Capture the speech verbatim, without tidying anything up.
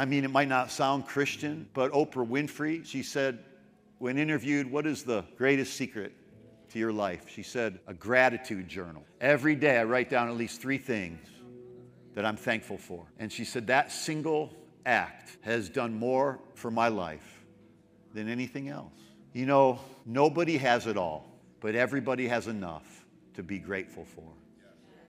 I mean, it might not sound Christian, but Oprah Winfrey, she said, when interviewed, what is the greatest secret to your life? She said, a gratitude journal. Every day I write down at least three things that I'm thankful for. And she said, that single act has done more for my life than anything else. You know, nobody has it all, but everybody has enough to be grateful for.